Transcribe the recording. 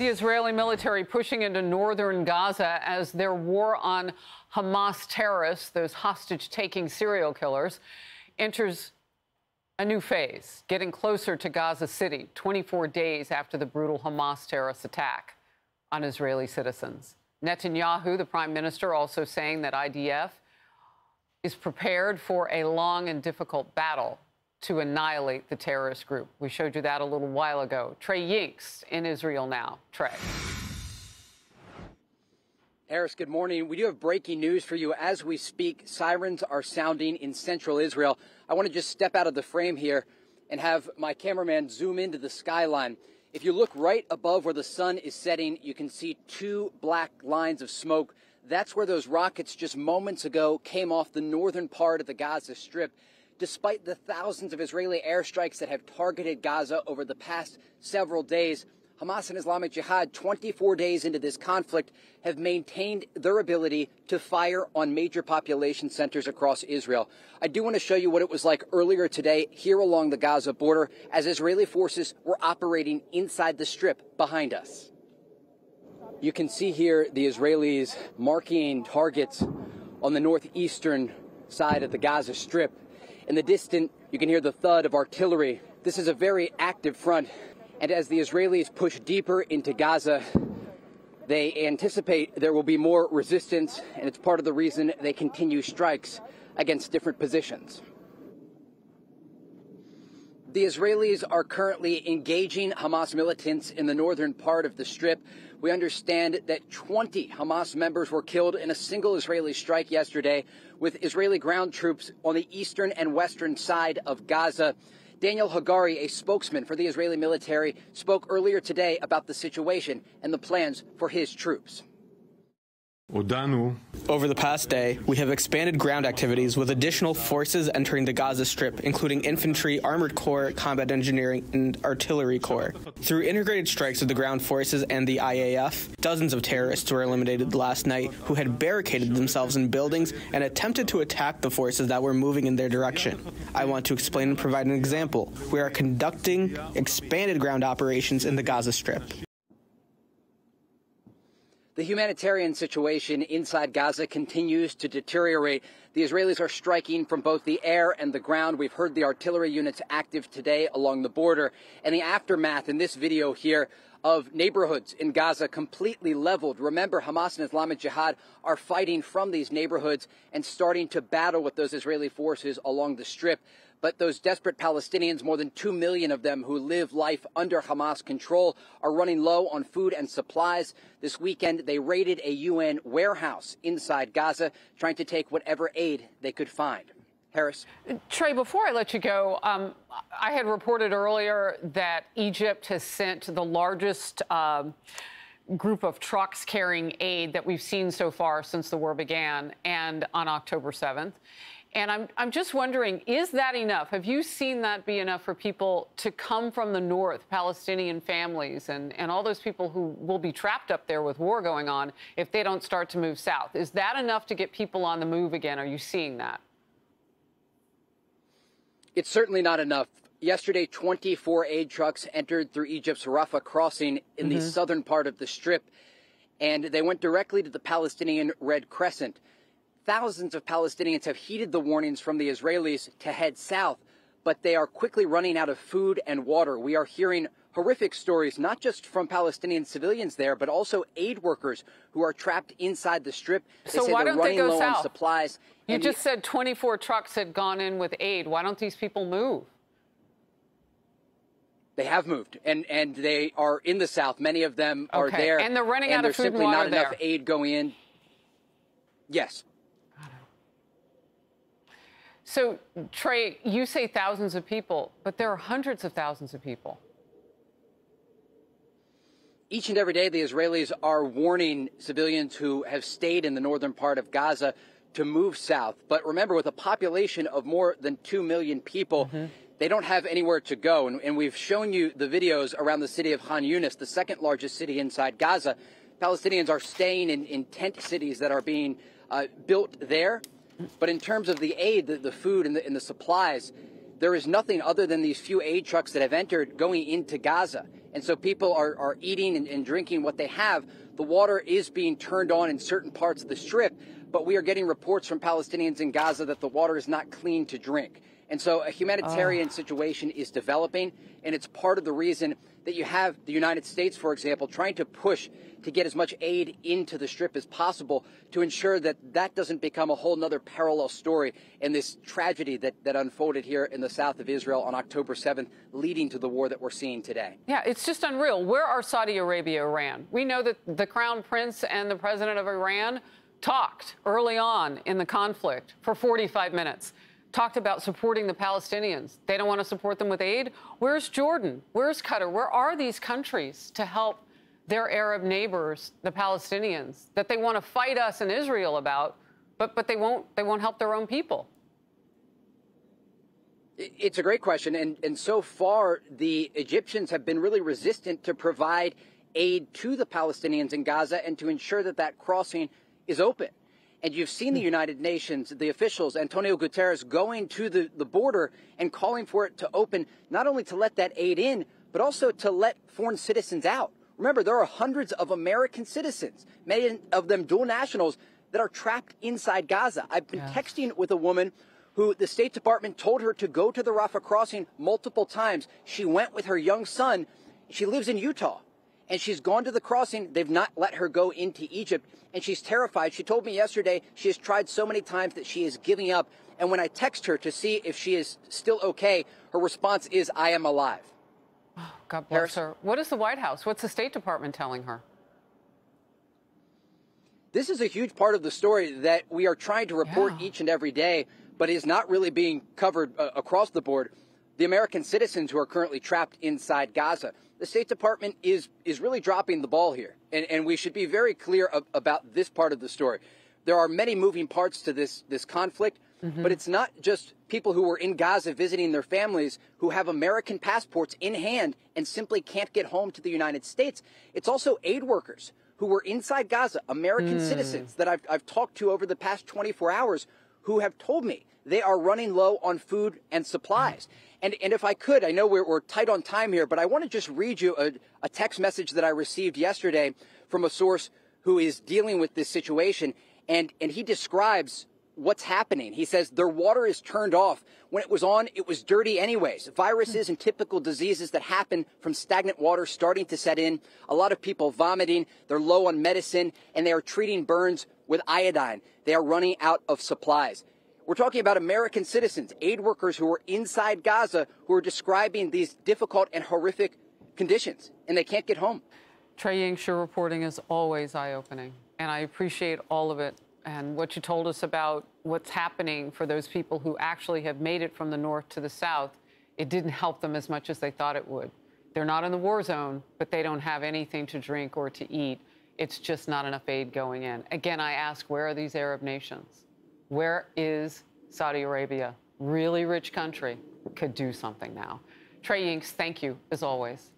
The Israeli military pushing into northern Gaza as their war on Hamas terrorists, those hostage-taking serial killers, enters a new phase, getting closer to Gaza City 24 days after the brutal Hamas terrorist attack on Israeli citizens. Netanyahu, the prime minister, also saying that IDF is prepared for a long and difficult battle to annihilate the terrorist group. We showed you that a little while ago. Trey Yingst in Israel now. Trey. Harris, good morning. We do have breaking news for you. As we speak, sirens are sounding in central Israel. I want to just step out of the frame here and have my cameraman zoom into the skyline. If you look right above where the sun is setting, you can see two black lines of smoke. That's where those rockets just moments ago came off the northern part of the Gaza Strip. Despite the thousands of Israeli airstrikes that have targeted Gaza over the past several days, Hamas and Islamic Jihad, 24 days into this conflict, have maintained their ability to fire on major population centers across Israel. I do want to show you what it was like earlier today here along the Gaza border as Israeli forces were operating inside the Strip behind us. You can see here the Israelis marking targets on the northeastern side of the Gaza Strip. In the distance, you can hear the thud of artillery. This is a very active front. And as the Israelis push deeper into Gaza, they anticipate there will be more resistance, and it's part of the reason they continue strikes against different positions. The Israelis are currently engaging Hamas militants in the northern part of the Strip. We understand that 20 Hamas members were killed in a single Israeli strike yesterday with Israeli ground troops on the eastern and western side of Gaza. Daniel Hagari, a spokesman for the Israeli military, spoke earlier today about the situation and the plans for his troops. Over the past day, we have expanded ground activities with additional forces entering the Gaza Strip, including infantry, armored corps, combat engineering, and artillery corps. Through integrated strikes of the ground forces and the IAF, dozens of terrorists were eliminated last night who had barricaded themselves in buildings and attempted to attack the forces that were moving in their direction. I want to explain and provide an example. We are conducting expanded ground operations in the Gaza Strip. The humanitarian situation inside Gaza continues to deteriorate. The Israelis are striking from both the air and the ground. We've heard the artillery units active today along the border. And the aftermath in this video here of neighborhoods in Gaza completely leveled. Remember, Hamas and Islamic Jihad are fighting from these neighborhoods and starting to battle with those Israeli forces along the Strip. But those desperate Palestinians, more than 2 million of them who live life under Hamas control, are running low on food and supplies. This weekend, they raided a UN warehouse inside Gaza, trying to take whatever aid they could find. Harris. Trey, before I let you go, I had reported earlier that Egypt has sent the largest group of trucks carrying aid that we've seen so far since the war began, and on October 7th. And I'm just wondering, is that enough? Have you seen that be enough for people to come from the north, Palestinian families, and all those people who will be trapped up there with war going on if they don't start to move south? Is that enough to get people on the move again? Are you seeing that? It's certainly not enough. Yesterday, 24 aid trucks entered through Egypt's Rafah crossing in the southern part of the Strip, and they went directly to the Palestinian Red Crescent. Thousands of Palestinians have heeded the warnings from the Israelis to head south, but they are quickly running out of food and water. We are hearing horrific stories, not just from Palestinian civilians there, but also aid workers who are trapped inside the Strip. So why don't they go south? Supplies. You just said 24 trucks had gone in with aid. Why don't these people move? They have moved, and they are in the south. Many of them are there. And they're running out of food and water there. There's simply not enough aid going in. Yes. So, Trey, you say thousands of people, but there are hundreds of thousands of people. Each and every day, the Israelis are warning civilians who have stayed in the northern part of Gaza to move south. But remember, with a population of more than 2 million people, they don't have anywhere to go. And we've shown you the videos around the city of Khan Yunis, the second largest city inside Gaza. Palestinians are staying in tent cities that are being built there. But in terms of the aid, the food and the supplies, there is nothing other than these few aid trucks that have entered going into Gaza. And so people are eating and drinking what they have. The water is being turned on in certain parts of the Strip, but we are getting reports from Palestinians in Gaza that the water is not clean to drink. And so a humanitarian situation is developing, and it's part of the reason that you have the United States, for example, trying to push to get as much aid into the Strip as possible to ensure that that doesn't become a whole nother parallel story in this tragedy that unfolded here in the south of Israel on October 7th, leading to the war that we're seeing today. Yeah, it's just unreal. Where are Saudi Arabia, Iran? We know that the Crown Prince and the President of Iran talked early on in the conflict for 45 minutes. Talked about supporting the Palestinians. They don't want to support them with aid. Where's Jordan? Where's Qatar? Where are these countries to help their Arab neighbors, the Palestinians, that they want to fight us in Israel about, but they won't help their own people? It's a great question. And so far, the Egyptians have been really resistant to provide aid to the Palestinians in Gaza and to ensure that that crossing is open. And you've seen the United Nations, the officials, Antonio Guterres, going to the border and calling for it to open, not only to let that aid in, but also to let foreign citizens out. Remember, there are hundreds of American citizens, many of them dual nationals, that are trapped inside Gaza. I've been texting with a woman who the State Department told her to go to the Rafah crossing multiple times. She went with her young son. She lives in Utah. And she's gone to the crossing. They've not let her go into Egypt, and she's terrified. She told me yesterday she has tried so many times that she is giving up. And when I text her to see if she is still okay, her response is, "I am alive." Oh, God bless her. What is the White House? What's the State Department telling her? This is a huge part of the story that we are trying to report each and every day, but is not really being covered across the board. The American citizens who are currently trapped inside Gaza. The State Department is really dropping the ball here, and we should be very clear about this part of the story. There are many moving parts to this conflict, but it's not just people who were in Gaza visiting their families who have American passports in hand and simply can't get home to the United States. It's also aid workers who were inside Gaza, American citizens that I've talked to over the past 24 hours who have told me they are running low on food and supplies. And if I could, I know we're tight on time here, but I want to just read you a text message that I received yesterday from a source who is dealing with this situation, and he describes what's happening. He says, their water is turned off. When it was on, it was dirty anyways. Viruses and typical diseases that happen from stagnant water starting to set in. A lot of people vomiting. They're low on medicine, and they are treating burns with iodine. They are running out of supplies. We're talking about American citizens, aid workers who are inside Gaza, who are describing these difficult and horrific conditions, and they can't get home. Trey Yingst, your reporting is always eye-opening, and I appreciate all of it and what you told us about what's happening for those people who actually have made it from the north to the south. It didn't help them as much as they thought it would. They're not in the war zone, but they don't have anything to drink or to eat. It's just not enough aid going in. Again, I ask, where are these Arab nations? Where is Saudi Arabia? Really rich country, could do something now. Trey Yingst, thank you, as always.